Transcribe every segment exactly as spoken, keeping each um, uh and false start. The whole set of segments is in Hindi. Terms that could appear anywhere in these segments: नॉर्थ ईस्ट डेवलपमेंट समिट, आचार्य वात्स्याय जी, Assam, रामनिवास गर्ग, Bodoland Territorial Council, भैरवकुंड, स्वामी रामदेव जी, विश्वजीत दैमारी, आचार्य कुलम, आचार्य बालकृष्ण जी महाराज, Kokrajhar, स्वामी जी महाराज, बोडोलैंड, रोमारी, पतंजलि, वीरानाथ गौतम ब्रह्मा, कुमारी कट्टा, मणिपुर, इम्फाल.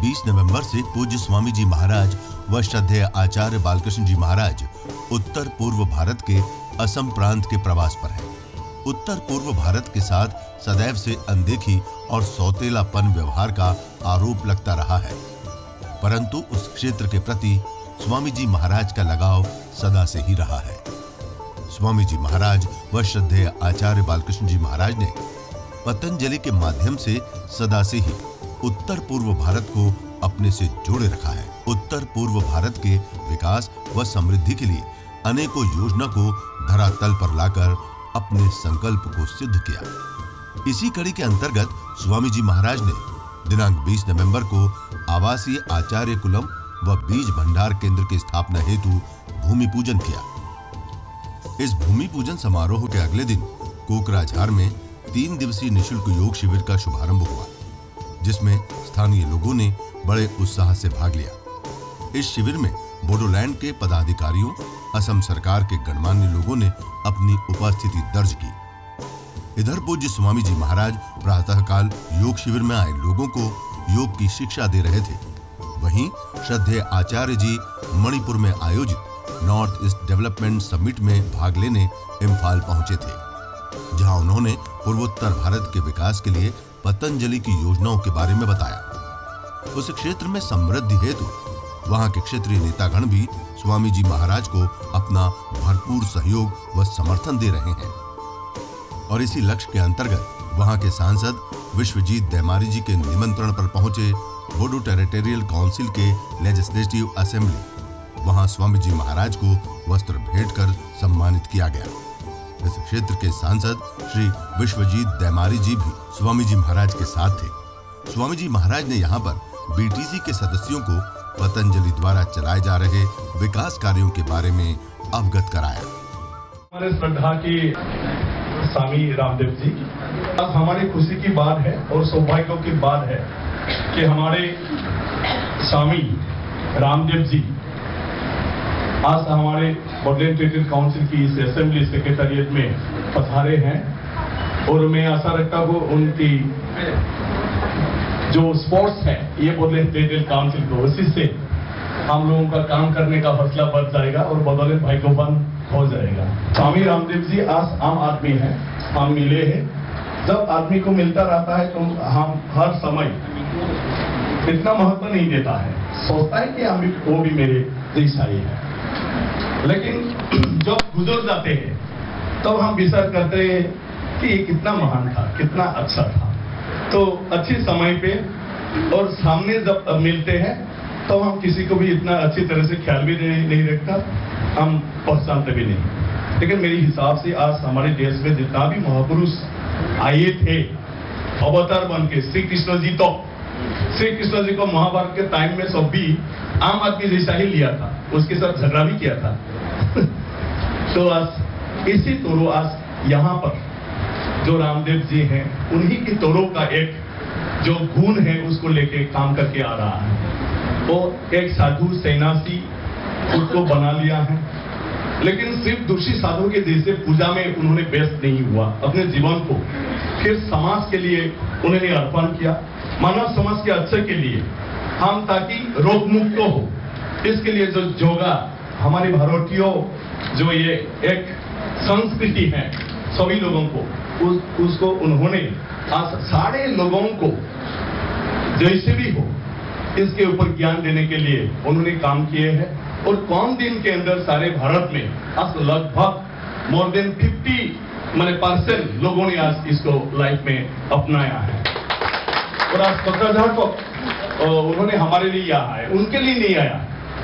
बीस नवंबर से पूज्य स्वामी जी महाराज व श्रद्धेय आचार्य बालकृष्ण जी महाराज उत्तर पूर्व भारत के असम प्रांत के प्रवास पर हैं। उत्तर पूर्व भारत के साथ सदैव से अनदेखी और सौतेलापन व्यवहार का आरोप लगता रहा है, परंतु उस क्षेत्र के प्रति स्वामी जी महाराज का लगाव सदा से ही रहा है। स्वामी जी महाराज व श्रद्धेय आचार्य बालकृष्ण जी महाराज ने पतंजलि के माध्यम से सदा से ही उत्तर पूर्व भारत को अपने से जोड़े रखा है। उत्तर पूर्व भारत के विकास व समृद्धि के लिए अनेकों योजना को धरातल पर लाकर अपने संकल्प को सिद्ध किया। इसी कड़ी के अंतर्गत स्वामी जी महाराज ने दिनांक बीस नवंबर को आवासीय आचार्य कुलम व बीज भंडार केंद्र की स्थापना हेतु भूमि पूजन किया। इस भूमि पूजन समारोह के अगले दिन कोकराझार में तीन दिवसीय निःशुल्क योग शिविर का शुभारंभ हुआ, जिसमें स्थानीय लोगों ने बड़े उत्साह से भाग लिया। इस शिविर में बोडोलैंड के पदाधिकारियों, असम सरकार के गणमान्य लोगों ने अपनी उपस्थिति दर्ज की। इधर पूज्य स्वामी जी महाराज प्रातःकाल योग शिविर में आए लोगों को योग की शिक्षा दे रहे थे। वहीं श्रद्धेय आचार्य जी मणिपुर में आयोजित नॉर्थ ईस्ट डेवलपमेंट समिट में भाग लेने इम्फाल पहुंचे थे, जहां उन्होंने पूर्वोत्तर भारत के विकास के लिए पतंजलि की योजनाओं के बारे में बताया। उस क्षेत्र में समृद्धि हेतु वहां के क्षेत्रीय नेतागण भी स्वामी जी महाराज को अपना भरपूर सहयोग व समर्थन दे रहे हैं और इसी लक्ष्य के अंतर्गत वहां के सांसद विश्वजीत दैमारी जी के निमंत्रण पर पहुंचे बोडो टेरिटोरियल काउंसिल के लेजिस्लेटिव असेंबली। वहां स्वामी जी महाराज को वस्त्र भेंट कर सम्मानित किया गया। इस क्षेत्र के सांसद श्री विश्वजीत दैमारी जी भी स्वामी जी महाराज के साथ थे। स्वामी जी महाराज ने यहाँ पर बीटीसी के सदस्यों को पतंजलि द्वारा चलाए जा रहे विकास कार्यों के बारे में अवगत कराया। हमारे श्रद्धा की स्वामी रामदेव जी, अब हमारी खुशी की बात है और सौभाग्य की बात है कि हमारे स्वामी रामदेव जी आज हमारे बोडोलैंड टेरिटोरियल काउंसिल की इस असेंबली सेक्रेटरिएट में पधारे हैं और मैं आशा रखता हूँ उनकी जो स्पोर्ट्स है ये बोडोलैंड टेरिटोरियल काउंसिल को उसी से हम लोगों का काम करने का हौसला बढ़ जाएगा और बदौलत भाईकोपन हो जाएगा। स्वामी रामदेव जी आज आम आदमी हैं, हम मिले हैं। जब आदमी को मिलता रहता है तो हम हर समय इतना महत्व नहीं देता है, सोचता है कि हम भी वो भी मेरे जैसा ही है, लेकिन जब गुजर जाते हैं तब तो हम विचार करते हैं कि ये कितना महान था, कितना अच्छा था। तो अच्छे समय पे और सामने जब मिलते हैं तब तो हम किसी को भी इतना अच्छी तरह से ख्याल भी नहीं, नहीं रखता, हम पहचानते भी नहीं। लेकिन मेरे हिसाब से आज हमारे देश में जितना भी महापुरुष आए थे अवतार बन के, श्री कृष्ण जी तो श्री कृष्ण जी को महाभारत के टाइम में सब भी आम आदमी जैसा ही लिया था, उसके साथ झगड़ा भी किया था। तो आज इसी तोरो आज यहाँ पर जो रामदेव जी हैं उन्हीं की तोरो का एक जो गुण है उसको लेके काम करके आ रहा है। वो एक साधु सन्यासी खुद को बना लिया है, लेकिन सिर्फ दूसरी साधु के जैसे पूजा में उन्होंने व्यस्त नहीं हुआ, अपने जीवन को फिर समाज के लिए उन्होंने अर्पण किया, मानव समाज के अच्छे के लिए, हम ताकि रोग मुक्त हो। इसके लिए जो योगा हमारे भारतीयों जो ये एक संस्कृति है सभी लोगों को उस, उसको उन्होंने आज सारे लोगों को जैसे भी हो इसके ऊपर ज्ञान देने के लिए उन्होंने काम किए हैं और कम दिन के अंदर सारे भारत में आज लगभग मोर देन फिफ्टी मैंने परसेंट लोगों ने आज इसको लाइफ में अपनाया है। और आज कोकराझार को उन्होंने हमारे लिए यहाँ आया, उनके लिए नहीं आया,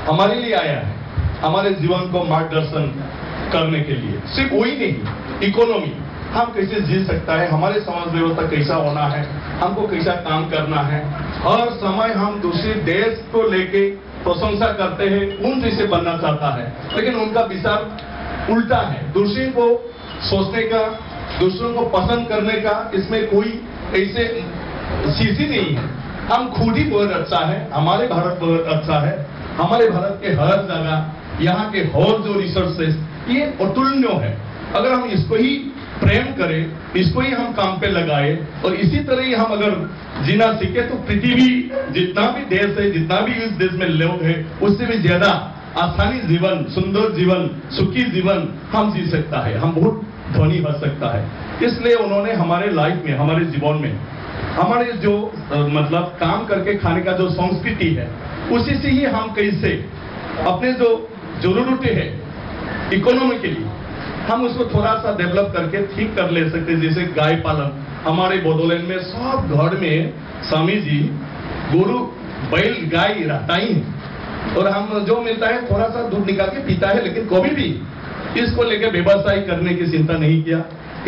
हमारे लिए आया है, हमारे जीवन को मार्गदर्शन करने के लिए। सिर्फ वही नहीं, इकोनॉमी हम कैसे जी सकता है, हमारे समाज व्यवस्था कैसा होना है, हमको कैसा काम करना है। हर समय हम दूसरे देश को लेके प्रशंसा करते हैं, उन जैसे बनना चाहता है, लेकिन उनका विचार उल्टा है। दूसरे को सोचने का, दूसरों को पसंद करने का इसमें कोई ऐसे चीज ही नहीं है। हम खुद ही बहुत अच्छा है, हमारे भारत बहुत अच्छा है, हमारे भारत के हर जगह यहाँ के हर जो रिसोर्सेस ये अतुलनीय है। अगर हम इसको ही प्रेम करें, इसको ही हम काम पे लगाए और इसी तरह ही हम अगर जीना सीखे तो पृथ्वी जितना भी देश है, जितना भी इस देश में लोग हैं, उससे भी ज्यादा आसानी जीवन, सुंदर जीवन, सुखी जीवन हम जी सकता है, हम बहुत धनी बन सकता है। इसलिए उन्होंने हमारे लाइफ में, हमारे जीवन में, हमारे जो मतलब काम करके खाने का जो संस्कृति है, उसी से ही हम कैसे अपने जो जरूरतें है इकोनॉमी के लिए, हम उसको थोड़ा सा डेवलप करके ठीक कर ले सकते। जैसे गाय पालन, हमारे बोडोलैंड में सब घर में स्वामी जी गुरु बैल गाय रहता ही है और हम जो मिलता है थोड़ा सा दूध निकाल के पीता है, लेकिन कभी भी इसको लेके व्यवसाय करने की चिंता नहीं किया।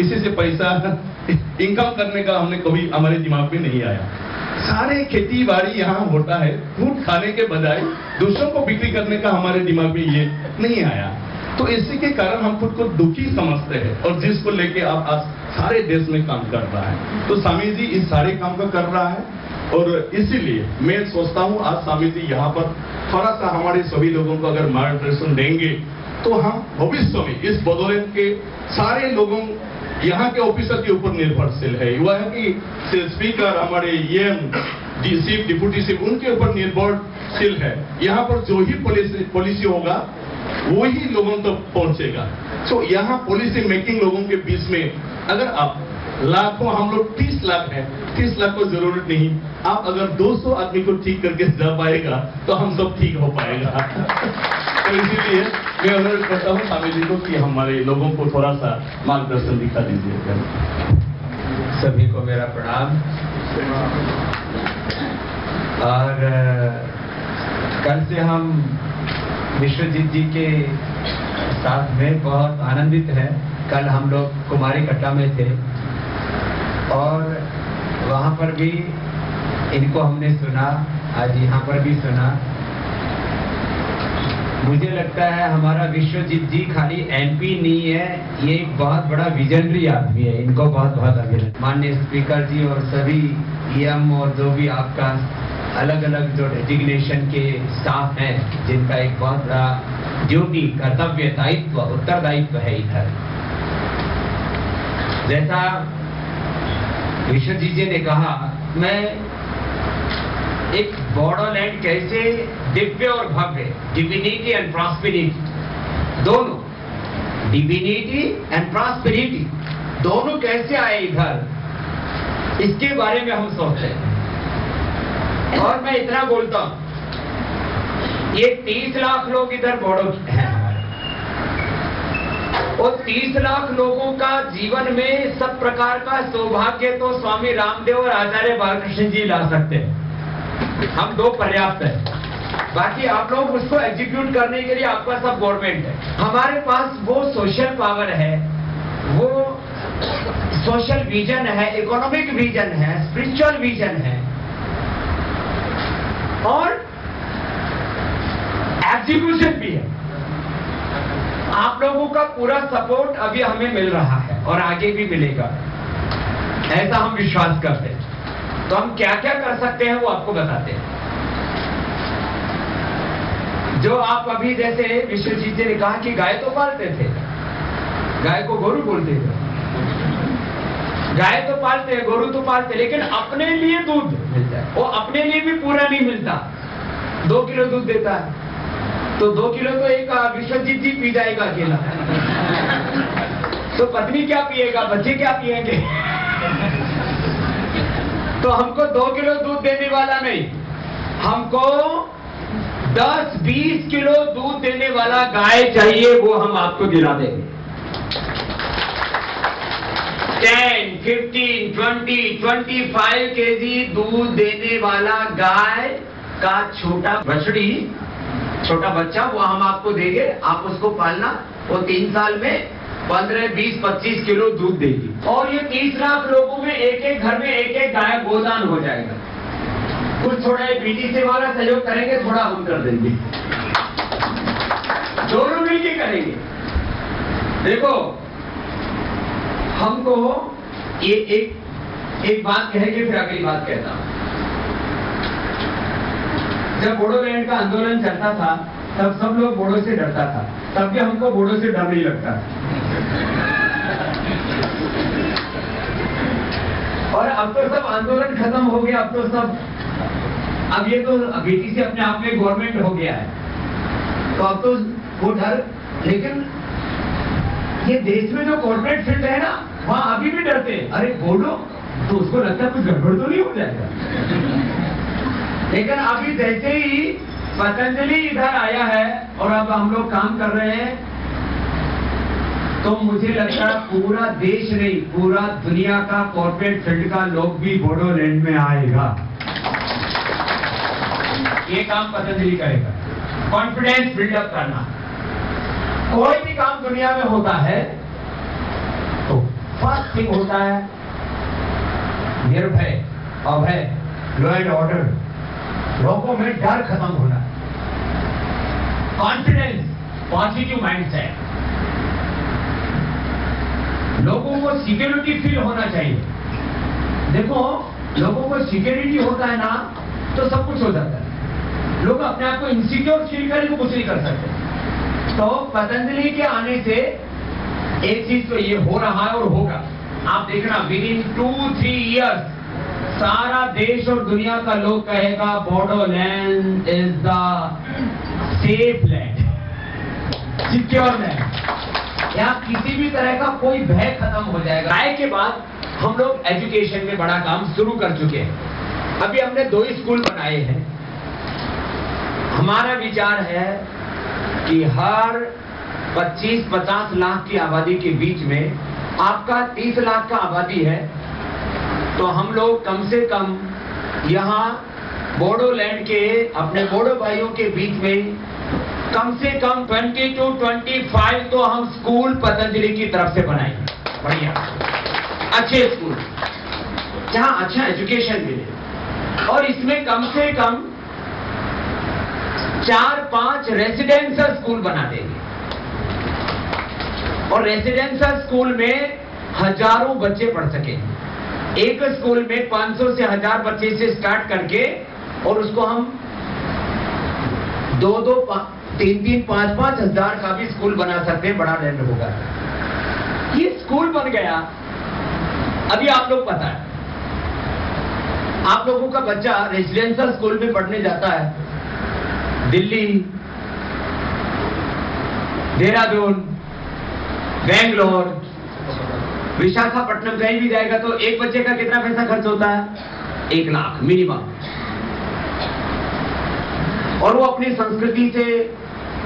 इसी से पैसा इनकम करने का हमने कभी हमारे दिमाग में नहीं आया। सारे खेती बाड़ी यहाँ होता है, खुद खाने के बजाय दूसरों को बिक्री करने का हमारे दिमाग में ये नहीं आया। तो इसी के कारण हम खुद को दुखी समझते हैं और जिसको लेके आप आज सारे देश में काम कर रहा है। तो स्वामी जी इस सारे काम को कर रहा है और इसीलिए मैं सोचता हूँ आज स्वामी जी यहाँ पर थोड़ा सा हमारे सभी लोगों को अगर मार्गदर्शन देंगे तो हम भविष्य में इस बोडोलैंड के सारे लोगों, यहाँ के ऑफिसर के ऊपर निर्भरशील है, हुआ है कि स्पीकर, हमारे ये चीफ डिप्टी चीफ, उनके ऊपर निर्भरशील है। यहाँ पर जो ही पॉलिसी होगा वही लोगों तक तो पहुंचेगा। तो यहाँ पॉलिसी मेकिंग लोगों के बीच में, अगर आप लाखों, हम लोग तीस लाख है, तीस लाख को जरूरत नहीं, आप अगर दो सौ आदमी को ठीक करके जा पाएगा तो हम सब ठीक हो पाएगा। तो इसीलिए मैं अनुरोध करता हूँ स्वामी जी को कि हमारे लोगों को थोड़ा सा मार्गदर्शन दिखा दीजिएगा। सभी को मेरा प्रणाम। और कल से हम विश्वजीत जी के साथ में बहुत आनंदित हैं। कल हम लोग कुमारी कट्टा में थे और वहाँ पर भी इनको हमने सुना, आज यहाँ पर भी सुना। मुझे लगता है हमारा विश्वजीत जी खाली एमपी नहीं है, ये एक बहुत बड़ा विजनरी आदमी है। इनको बहुत बहुत अभिनंदन। माननीय स्पीकर जी और सभी ई एम और जो भी आपका अलग अलग जो डेजिग्नेशन के स्टाफ हैं, जिनका एक बहुत बड़ा ड्यूटी, कर्तव्य, दायित्व, उत्तरदायित्व है इधर। जैसा विश्वजीत जी ने कहा, मैं एक बोडोलैंड कैसे दिव्य और भव्य, डिविनिटी एंड प्रॉस्पेरिटी, दोनों डिविनिटी एंड प्रॉस्पेरिटी दोनों कैसे आए इधर, इसके बारे में हम सोचते हैं। और मैं इतना बोलता हूं, ये तीस लाख लोग इधर बोडो हैं और तीस लाख लोगों का जीवन में सब प्रकार का सौभाग्य तो स्वामी रामदेव और आचार्य बालकृष्ण जी ला सकते हैं। हम दो पर्याप्त हैं, बाकी आप लोग उसको एग्जीक्यूट करने के लिए आपका सब गवर्नमेंट है। हमारे पास वो सोशल पावर है, वो सोशल विजन है, इकोनॉमिक विजन है, स्पिरिचुअल विजन है और एग्जीक्यूशन भी है। आप लोगों का पूरा सपोर्ट अभी हमें मिल रहा है और आगे भी मिलेगा, ऐसा हम विश्वास करते हैं। तो हम क्या क्या कर सकते हैं वो आपको बताते हैं। जो आप अभी, जैसे विश्वजीत जी ने कहा कि गाय तो पालते थे, गाय को गोरू बोलते थे, गाय तो पालते हैं, गोरू तो पालते, लेकिन अपने लिए दूध मिलता है, वो अपने लिए भी पूरा नहीं मिलता। दो किलो दूध देता है तो दो किलो तो एक विश्वजीत जी पी जाएगा अकेला, तो पत्नी क्या पिएगा, बच्चे क्या पिएंगे। तो हमको दो किलो दूध देने वाला नहीं, हमको दस बीस किलो दूध देने वाला गाय चाहिए, वो हम आपको दिला देंगे। दस, पंद्रह, बीस, पच्चीस केजी दूध देने वाला गाय का छोटा बछड़ी, छोटा बच्चा, वो हम आपको देंगे, आप उसको पालना। वो तीन साल में पंद्रह, बीस, पच्चीस किलो दूध देगी और ये तीस लाख लोगों में एक एक घर में एक एक गाय गोदान हो जाएगा। कुछ थोड़ा बीटी से वाला सहयोग करेंगे, थोड़ा हम कर देंगे, दोनों मिलके करेंगे। देखो हमको ये एक एक बात कहेंगे, फिर अगली बात कहता हूं। जब बोडोलैंड का आंदोलन चलता था तब सब लोग बोडो से डरता था, तब भी हमको बोडो से डर नहीं लगता। और अब तो सब आंदोलन खत्म हो गया, अब तो सब, अब ये तो बेटी से अपने आप में गवर्नमेंट हो गया है, तो अब तो वो डर, लेकिन ये देश में जो कॉर्पोरेट फील्ड है ना, वहाँ अभी भी डरते हैं, अरे बोलो तो उसको लगता है कुछ गड़बड़ तो नहीं हो जाएगा। लेकिन अभी जैसे ही पतंजलि इधर आया है और अब हम लोग काम कर रहे हैं, तो मुझे लगता है पूरा देश नहीं, पूरा दुनिया का कॉर्पोरेट फील्ड का लोग भी बोडोलैंड में आएगा, ये काम पतंजलि करेगा। कॉन्फिडेंस बिल्डअप करना, कोई भी काम दुनिया में होता है तो फर्स्ट थिंग होता है निर्भय, अभय, लॉ एंड ऑर्डर, लोगों में डर खत्म होना, कॉन्फिडेंस, पॉजिटिव माइंडसेट, लोगों को सिक्योरिटी फील होना चाहिए। देखो लोगों को सिक्योरिटी होता है ना तो सब कुछ हो जाता है, लोग अपने आप को इनसिक्योर फील करके कुछ नहीं कर सकते। तो पतंजलि के आने से एक चीज तो ये हो रहा है और होगा, आप देखना within two three years सारा देश और दुनिया का लोग कहेगा बोडोलैंड is the safe land, secure land, यहाँ किसी भी तरह का कोई भय खत्म हो जाएगा। आए के बाद हम लोग एजुकेशन में बड़ा काम शुरू कर चुके हैं, अभी हमने दो स्कूल बनाए हैं। हमारा विचार है कि हर पच्चीस पचास लाख की आबादी के बीच में आपका तीस लाख का आबादी है, तो हम लोग कम से कम यहाँ बोडोलैंड के अपने बोडो भाइयों के बीच में कम से कम बीस टू पच्चीस तो हम स्कूल पतंजलि की तरफ से बनाएंगे, बढ़िया अच्छे स्कूल जहाँ अच्छा एजुकेशन मिले, और इसमें कम से कम चार पांच रेसिडेंशियल स्कूल बना देंगे, और रेसिडेंशियल स्कूल में हजारों बच्चे पढ़ सके। एक स्कूल में पाँच सौ से हजार बच्चे से स्टार्ट करके और उसको हम दो दो तीन तीन पांच पांच हजार का भी स्कूल बना सकते हैं, बड़ा लैंड होगा। ये स्कूल बन गया, अभी आप लोग पता है, आप लोगों का बच्चा रेसिडेंशियल स्कूल में पढ़ने जाता है दिल्ली, देहरादून, बेंगलोर, विशाखापट्टनम, कहीं भी जाएगा तो एक बच्चे का कितना पैसा खर्च होता है, एक लाख मिनिमम, और वो अपनी संस्कृति से,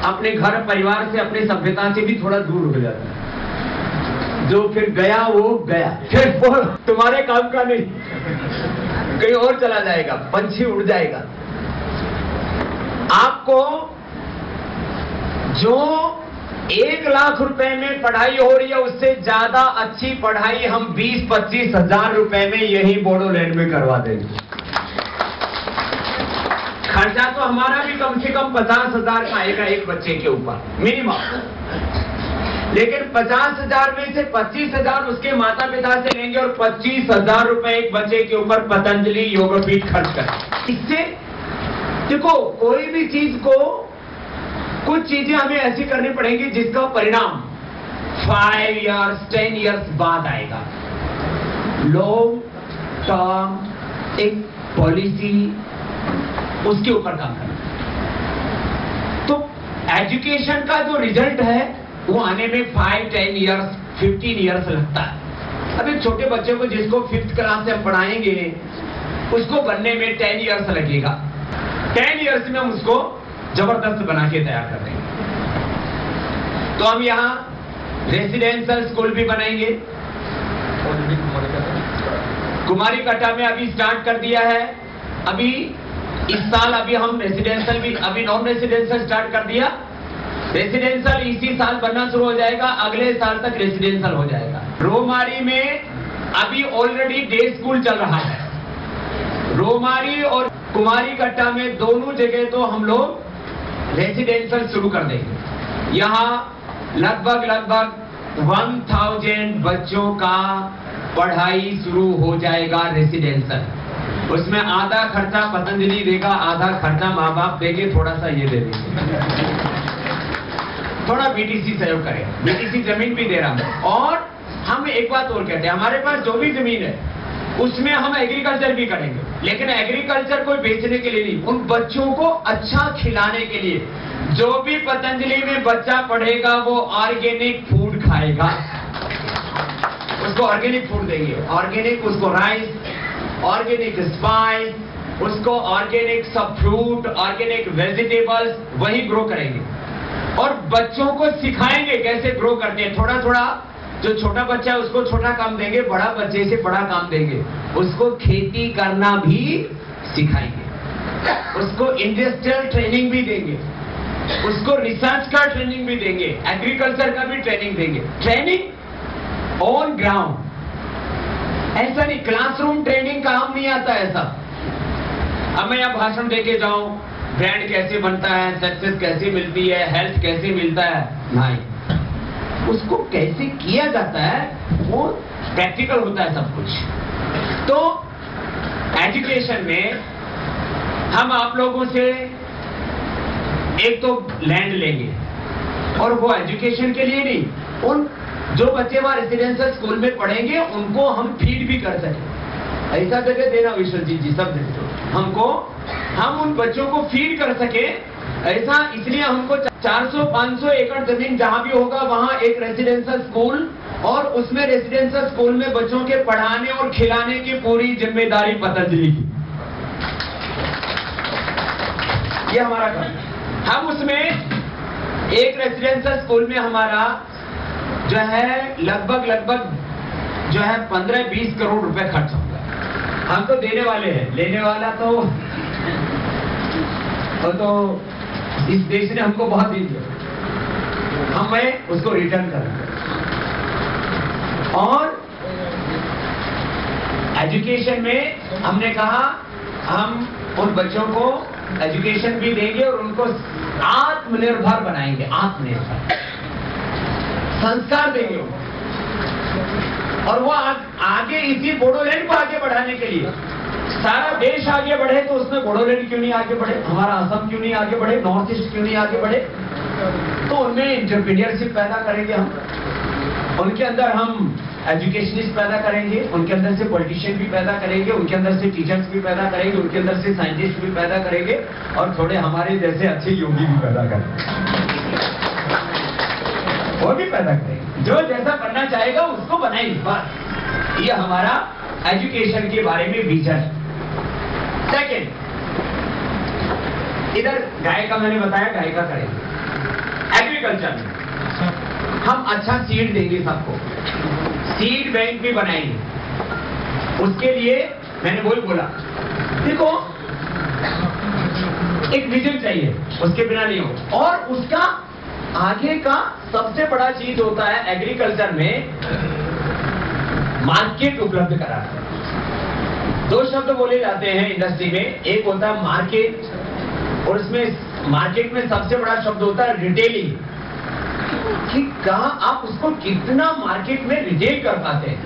अपने घर परिवार से, अपनी सभ्यता से भी थोड़ा दूर हो जाता है, जो फिर गया वो गया, फिर वो तुम्हारे काम का नहीं, कहीं और चला जाएगा, पंछी उड़ जाएगा। आपको जो एक लाख रुपए में पढ़ाई हो रही है उससे ज्यादा अच्छी पढ़ाई हम बीस पच्चीस हजार रुपए में यही बोडोलैंड में करवा देंगे। खर्चा तो हमारा भी कम से कम पचास हजार का आएगा एक बच्चे के ऊपर मिनिमम, लेकिन पचास हजार में से पच्चीस हजार उसके माता पिता से लेंगे और पच्चीस हजार रुपए एक बच्चे के ऊपर पतंजलि योगपीठ खर्च करें। इससे देखो कोई भी चीज को, कुछ चीजें हमें ऐसी करनी पड़ेंगी जिसका परिणाम फाइव इयर्स टेन इयर्स बाद आएगा। लॉन्ग टर्म एक पॉलिसी, उसके ऊपर काम करना। तो एजुकेशन का जो रिजल्ट है वो आने में five ten years fifteen years लगता है। अब एक छोटे बच्चे को जिसको फिफ्थ क्लास से पढ़ाएंगे उसको बनने में टेन इयर्स लगेगा, टेन इयर्स में हम उसको जबरदस्त बना के तैयार कर देंगे। तो हम यहाँ रेसिडेंशियल स्कूल भी बनाएंगे, कुमारी कट्टा में अभी स्टार्ट कर दिया है, अभी इस साल अभी हम रेसिडेंशियल भी, अभी नॉन रेसिडेंशियल स्टार्ट कर दिया, रेसिडेंशियल इसी साल बनना शुरू हो जाएगा, अगले साल तक रेसिडेंशियल हो जाएगा। रोमारी में अभी ऑलरेडी डे स्कूल चल रहा है, रोमारी और कुमारी कट्टा में दोनों जगह तो हम लोग रेसिडेंशियल शुरू कर देंगे। यहाँ लगभग लगभग एक हज़ार बच्चों का पढ़ाई शुरू हो जाएगा रेसिडेंशियल, उसमें आधा खर्चा पतंजलि देगा, आधा खर्चा माँ बाप देंगे, थोड़ा सा ये दे देंगे, थोड़ा बीटीसी सहयोग करेगा, बीटीसी जमीन भी दे रहा है। और हम एक बात और कहते हैं, हमारे पास जो भी जमीन है उसमें हम एग्रीकल्चर भी करेंगे, लेकिन एग्रीकल्चर कोई बेचने के लिए नहीं, उन बच्चों को अच्छा खिलाने के लिए। जो भी पतंजलि में बच्चा पढ़ेगा वो ऑर्गेनिक फूड खाएगा, उसको ऑर्गेनिक फूड देंगे, ऑर्गेनिक उसको राइस, ऑर्गेनिक स्पाइस, उसको ऑर्गेनिक सब फ्रूट, ऑर्गेनिक वेजिटेबल्स वही ग्रो करेंगे और बच्चों को सिखाएंगे कैसे ग्रो करते हैं। थोड़ा थोड़ा जो छोटा बच्चा है उसको छोटा काम देंगे, बड़ा बच्चे से बड़ा काम देंगे, उसको खेती करना भी सिखाएंगे, उसको इंडस्ट्रियल ट्रेनिंग भी देंगे, उसको रिसर्च का ट्रेनिंग भी देंगे, एग्रीकल्चर का भी ट्रेनिंग देंगे। ट्रेनिंग ऑन ग्राउंड, ऐसा नहीं क्लासरूम ट्रेनिंग काम नहीं आता ऐसा। अब मैं यहाँ भाषण देके जाऊं ब्रांड कैसे बनता है, सक्सेस कैसे मिलती है, हेल्थ कैसे मिलता है, नहीं, उसको कैसे किया जाता है वो प्रैक्टिकल होता है सब कुछ। तो एजुकेशन में हम आप लोगों से एक तो लैंड लेंगे, और वो एजुकेशन के लिए नहीं, उन जो बच्चे वहां रेजिडेंशियल स्कूल में पढ़ेंगे उनको हम फीड भी कर सकें, ऐसा जगह देना विश्वजीत जी सब देते हो हमको, हम उन बच्चों को फीड कर सके ऐसा। इसलिए हमको चार सौ पाँच सौ एकड़ जमीन जहां भी होगा वहां एक रेजिडेंशियल स्कूल, और उसमें रेजिडेंशियल स्कूल में बच्चों के पढ़ाने और खिलाने की पूरी जिम्मेदारी पतंजलि की, ये हमारा काम। हम उसमें एक रेजिडेंशियल स्कूल में हमारा जो है लगभग लगभग जो है पंद्रह बीस करोड़ रुपए खर्च होगा। हम तो देने वाले हैं, लेने वाला तो और तो इस देश ने हमको बहुत दी है, हमें उसको रिटर्न करना। और एजुकेशन में हमने कहा हम उन बच्चों को एजुकेशन भी देंगे और उनको आत्मनिर्भर बनाएंगे, आत्मनिर्भर संस्कार देंगे उनको, और वो आ, आगे इसी बोडोलैंड को आगे बढ़ाने के लिए, सारा देश आगे बढ़े तो उसमें बोडोलैंड क्यों नहीं आगे बढ़े, हमारा असम क्यों नहीं आगे बढ़े, नॉर्थ ईस्ट क्यों नहीं आगे बढ़े, तो उनमें इंटरप्रीनियरशिप पैदा करेंगे हम, उनके अंदर हम एजुकेशनिस्ट पैदा करेंगे, उनके अंदर से पॉलिटिशियन भी पैदा करेंगे, उनके अंदर से टीचर्स भी पैदा करेंगे, उनके अंदर से साइंटिस्ट भी पैदा करेंगे, और थोड़े हमारे जैसे अच्छे योगी भी पैदा करेंगे, वो भी पैदा करेंगे, जो जैसा बनना चाहेगा उसको बनाएंगे। बस ये हमारा एजुकेशन के बारे में विजन। सेकेंड, इधर गाय का मैंने बताया, गाय का करेंगे एग्रीकल्चर में हम अच्छा सीड देंगे सबको, सीड बैंक भी बनाएंगे। उसके लिए मैंने वही बोला, देखो एक विजन चाहिए, उसके बिना नहीं हो। और उसका आगे का सबसे बड़ा चीज होता है एग्रीकल्चर में मार्केट उपलब्ध कराना। दो शब्द बोले जाते हैं इंडस्ट्री में, एक होता है मार्केट, और इसमें मार्केट में सबसे बड़ा शब्द होता है रिटेलिंग, कि कहा आप उसको कितना मार्केट में रिटेल कर पाते हैं।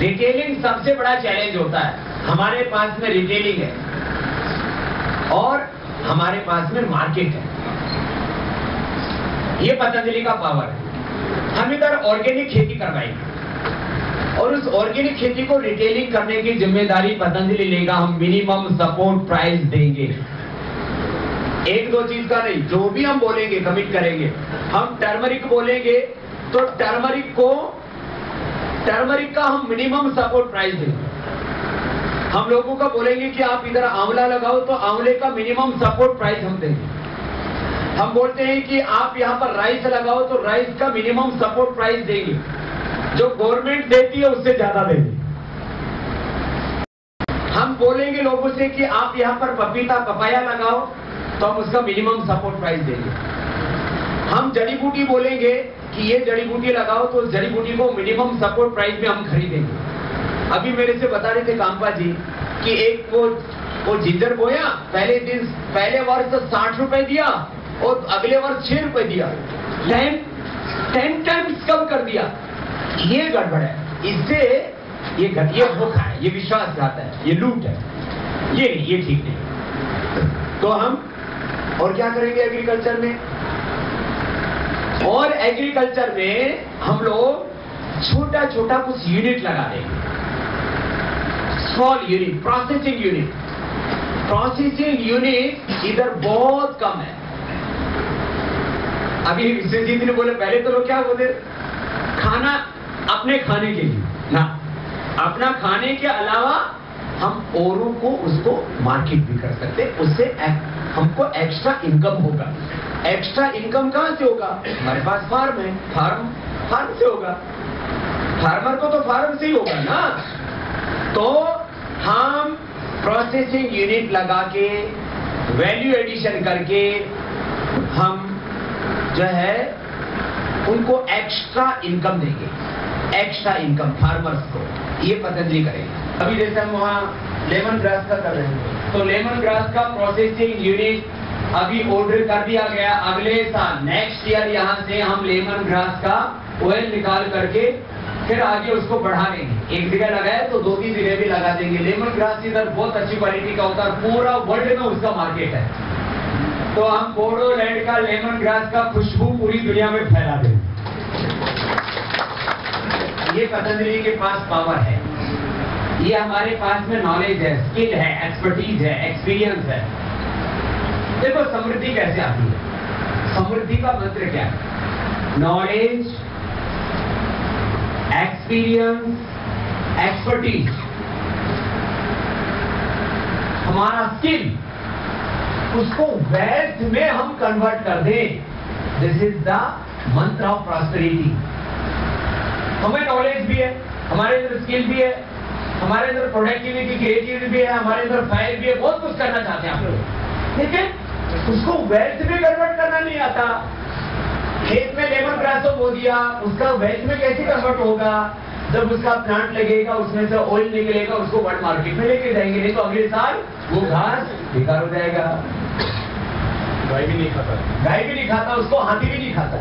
रिटेलिंग सबसे बड़ा चैलेंज होता है। हमारे पास में रिटेलिंग है और हमारे पास में मार्केट है, ये पतंजलि का पावर है। हम इधर ऑर्गेनिक खेती करवाएंगे और उस ऑर्गेनिक खेती को रिटेलिंग करने की जिम्मेदारी पतंजलि लेगा। हम मिनिमम सपोर्ट प्राइस देंगे, एक दो चीज का नहीं, जो भी हम बोलेंगे कमिट करेंगे। हम टर्मरिक बोलेंगे तो टर्मरिक को टर्मरिक का हम मिनिमम सपोर्ट प्राइस देंगे। हम लोगों का बोलेंगे कि आप इधर आंवला लगाओ तो आंवले का मिनिमम सपोर्ट प्राइस हम देंगे। हम बोलते हैं कि आप यहाँ पर राइस लगाओ तो राइस का मिनिमम सपोर्ट प्राइस देंगे, जो गवर्नमेंट देती है उससे ज्यादा देगी। हम बोलेंगे लोगों से कि आप यहां पर पपीता पपाया लगाओ तो हम उसका मिनिमम सपोर्ट प्राइस देंगे। हम जड़ी बूटी बोलेंगे कि ये जड़ी बूटी लगाओ तो जड़ी बूटी को मिनिमम सपोर्ट प्राइस में हम खरीदेंगे। अभी मेरे से बता रहे थे कांपा जी कि एक वो वो जिंजर बोया, पहले दिन पहले वर्ष तो साठ रुपए दिया और अगले वर्ष छह रुपए दिया, टेन टाइम्स कम कर दिया। ये गड़बड़ है, इससे ये घटिया धोखा है, ये विश्वासघात है, ये लूट है, ये ये ठीक नहीं। तो हम और क्या करेंगे एग्रीकल्चर में, और एग्रीकल्चर में हम लोग छोटा छोटा कुछ यूनिट लगा देंगे। Control unit, processing unit, processing unit इधर बहुत कम है। अभी विश्वजीत ने बोले पहले तो लोग क्या बोलते, खाना अपने खाने के लिए ना, अपना खाने के अलावा हम औरों को उसको मार्केट भी कर सकते, उससे एक, हमको एक्स्ट्रा इनकम होगा। एक्स्ट्रा इनकम कहाँ से होगा? हमारे पास फार्म है, फार्म फार्म से होगा, फार्मर को तो फार्म से ही होगा ना। तो हम प्रोसेसिंग यूनिट लगा के वैल्यू एडिशन करके हम जो है उनको एक्स्ट्रा इनकम देंगे, एक्स्ट्रा इनकम फार्मर्स को, ये पतंजलि करेगी। अभी जैसे हम वहाँ लेमन ग्रास का कर रहे हैं, तो लेमन ग्रास का प्रोसेसिंग यूनिट अभी ऑर्डर कर दिया गया। अगले साल नेक्स्ट ईयर यहाँ से हम लेमन ग्रास का ऑयल निकाल करके फिर आगे उसको बढ़ा देंगे। एक जगह लगाए तो दो तीन जगह भी लगा देंगे। लेमन ग्रास इधर बहुत अच्छी क्वालिटी का होता है, पूरा वर्ल्ड में उसका मार्केट है। तो हम बोडोलैंड का लेमन ग्रास का खुशबू पूरी दुनिया में फैला दें, ये पतंजलि के पास पावर है, ये हमारे पास में नॉलेज है, स्किल है, एक्सपर्टीज है, एक्सपीरियंस है। देखो समृद्धि कैसे आती है, समृद्धि का मंत्र क्या है? नॉलेज, एक्सपीरियंस, एक्सपर्टीज, हमारा स्किल, उसको वेल्थ में हम कन्वर्ट कर दें। This is the mantra of prosperity. हमें नॉलेज भी है, हमारे अंदर स्किल भी है, हमारे अंदर प्रोडक्टिविटी, क्रिएटिविटी भी है, हमारे अंदर फायर भी है, बहुत कुछ करना चाहते हैं हम लोग, लेकिन उसको वेल्थ में कन्वर्ट करना नहीं आता। खेत में लेमन ग्रास तो बो दिया, उसका वेल्थ में कैसे कन्वर्ट होगा? जब उसका प्लांट लगेगा, उसमें से ऑयल निकलेगा, उसको वर्ल्ड मार्केट में लेके जाएंगे, नहीं तो अगले साल वो घास बेकार हो जाएगा। गाय भी नहीं खाता, गाय भी नहीं खाता उसको, हाथी भी नहीं खाता,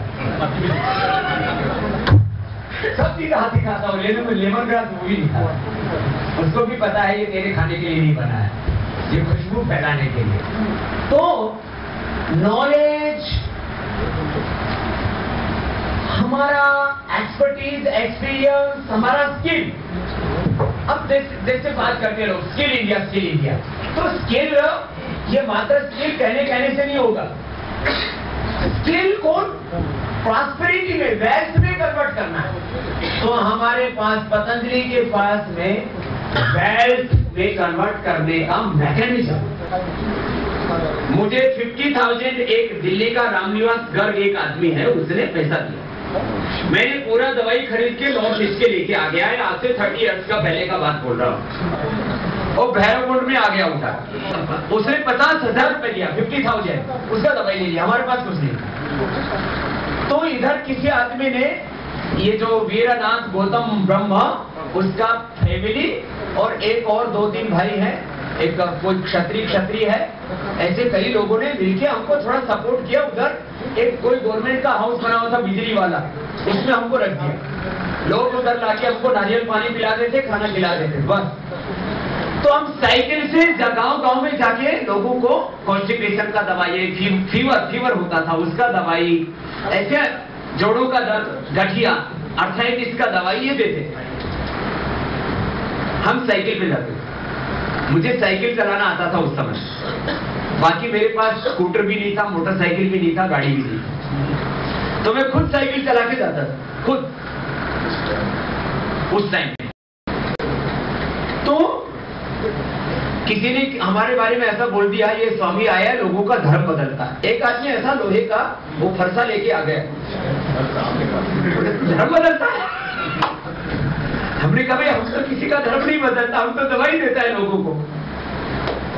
सब चीज हाथी खाता हो, लेकिन लेमन ग्रास वो भी नहीं खाता, उसको भी पता है ये मेरे खाने के लिए नहीं बना है, ये खुशबू फैलाने के लिए। तो नॉलेज, हमारा एक्सपर्टीज, एक्सपीरियंस, हमारा स्किल। अब जैसे बात करते लोग स्किल इंडिया, स्किल इंडिया, तो स्किल ये मात्र स्किल कहने कहने से नहीं होगा। स्किल को प्रॉस्पेरिटी में, वेल्थ में कन्वर्ट करना है। तो हमारे पास पतंजलि के पास में वेल्थ में कन्वर्ट करने का मैकेनिज्म। मुझे फिफ्टी थाउजेंड एक दिल्ली का रामनिवास गर्ग एक आदमी है, उसने पैसा दिया, मैंने पूरा दवाई खरीद के लॉन्च इसके लेके आ गया है, आज से थर्टी ईयर्स का पहले का बात बोल रहा हूँ, और भैरवकुंड में आ गया उठा, उसने पचास हजार रुपये लिया, फिफ्टी थाउजेंड उसका दवाई ले लिया, हमारे पास कुछ नहीं। तो इधर किसी आदमी ने, ये जो वीरानाथ गौतम ब्रह्मा, उसका फैमिली और एक और दो तीन भाई है, एक कोई क्षत्रिय क्षत्रिय है, ऐसे कई लोगों ने मिलकर हमको थोड़ा सपोर्ट किया। उधर एक कोई गवर्नमेंट का हाउस बना हुआ था बिजली वाला, उसमें हमको रख दिया, लोग उधर लाके हमको नारियल पानी पिला देते, खाना खिला देते, बस। तो हम साइकिल से गांव गांव में जाके लोगों को कॉन्स्टिपेशन का दवाई, फीवर फीवर होता था उसका दवाई, ऐसे जोड़ों का दर्द, गठिया, अर्थराइटिस का दवाई ये देते। हम साइकिल पे जाते, मुझे साइकिल चलाना आता था उस समय, बाकी मेरे पास स्कूटर भी नहीं था, मोटरसाइकिल भी नहीं था, गाड़ी भी नहीं था, तो मैं खुद साइकिल चला के जाता था खुद उस टाइम। तो किसी ने हमारे बारे में ऐसा बोल दिया, ये स्वामी आया लोगों का धर्म बदलता। एक आदमी ऐसा लोहे का वो फरसा लेके आ गया, धर्म बदलता है। हमने कहा भाई हम तो किसी का धर्म नहीं बदलता, हम तो दवाई देता है लोगों को,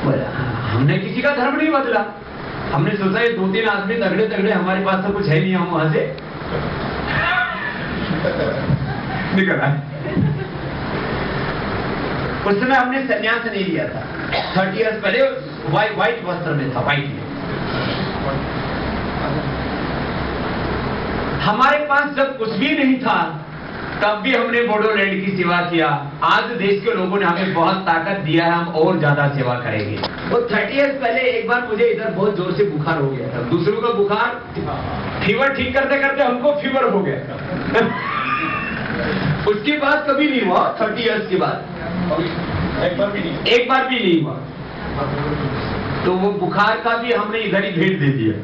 बोला हमने किसी का धर्म नहीं बदला। हमने सोचा ये दो तीन आदमी तगड़े तगड़े, हमारे पास तो कुछ है नहीं, हम वहां से निकल आए। उस समय हमने संन्यास नहीं लिया था, थर्टी इयर्स पहले वाइ, वाइट वस्त्र में था, वाइट में। हमारे पास जब कुछ भी नहीं था तब भी हमने बोडोलैंड की सेवा किया। आज देश के लोगों ने हमें बहुत ताकत दिया है, हम और ज्यादा सेवा करेंगे। वो थर्टी इयर्स पहले एक बार मुझे इधर बहुत जोर से बुखार हो गया था, दूसरों का बुखार, फीवर ठीक करते करते हमको फीवर हो गया था। उसके बाद कभी नहीं हुआ, थर्टी ईयर्स के बाद एक बार भी नहीं एक बार भी नहीं हुआ। तो वो बुखार का भी हमने इधर ही भेज दे दिया।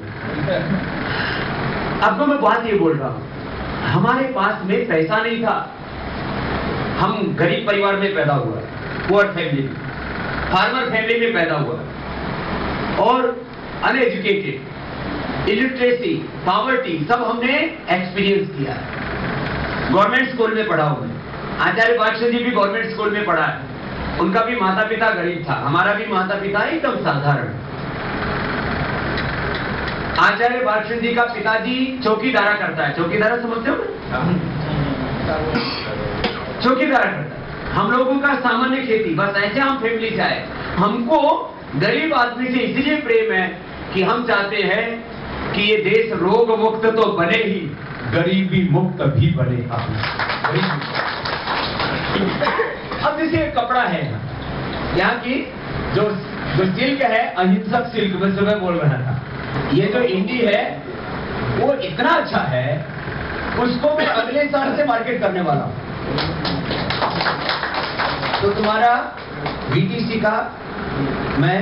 अब तो मैं बात ये बोल रहा हूँ, हमारे पास में पैसा नहीं था, हम गरीब परिवार में पैदा हुआ, पुअर फैमिली में, फार्मर फैमिली में पैदा हुआ, और अनएजुकेटेड, इलिटरेसी, पॉवर्टी सब हमने एक्सपीरियंस किया। गवर्नमेंट स्कूल में पढ़ा हूँ, आचार्य वात्स्याय जी भी गवर्नमेंट स्कूल में पढ़ा है, उनका भी माता पिता गरीब था, हमारा भी माता पिता एकदम साधारण। आचार्य वात्स्याय जी का पिताजी चौकीदारा करता है, चौकीदारा समझते हो, चौकीदारा करता है। हम लोगों का सामान्य खेती, बस ऐसे हम फैमिली से आए, हमको गरीब आदमी से इसलिए प्रेम है कि हम चाहते हैं कि ये देश रोग मुक्त तो बने ही, गरीबी मुक्त भी बने। अब जैसे कपड़ा है यहाँ की जो जो सिल्क है, अहिंसक सिल्क, मैं सुबह बोल रहा था, ये जो इंडी है वो इतना अच्छा है, उसको मैं अगले साल से मार्केट करने वाला हूँ। तो तुम्हारा बीटीसी का मैं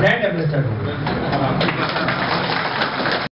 ब्रांड एम्बेसडर हूँ।